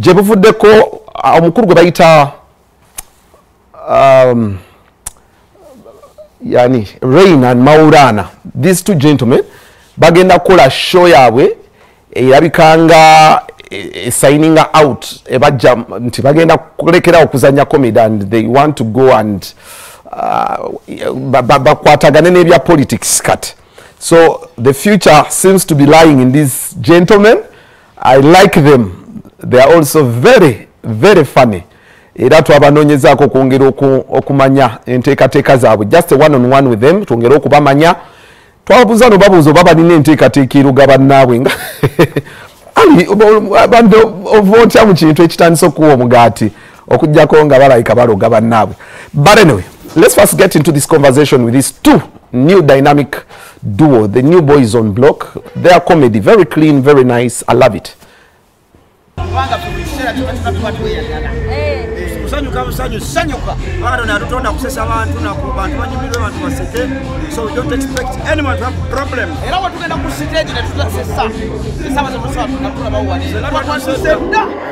Jebuvuddeko omukuru gwe bayita yani Rain and Maulana, these two gentlemen bagenda kola show yabwe erabikanga signing out ebajja nti bagenda kulekera okuzanya comedy and they want to go and bakwatagana n'ebya politics cut. So the future seems to be lying in these gentlemen. I like them. They are also very, very funny. Edatu abanonyezako kuongera okumanya enteekateeka zaabwe. Just a one-on-one with them. Tuongera okubamanya. Twabuzano babuzo baba nine enteekateeka eruga bannaabwe. Ali bando ovota mu kintu ekitandise okuwa omugaati okujjako nga balayika baloga bannaabwe. But anyway, let's first get into this conversation with these two new dynamic duo, the new boys on block. Their comedy, very clean, very nice. I love it. So we don't expect anyone to have problems.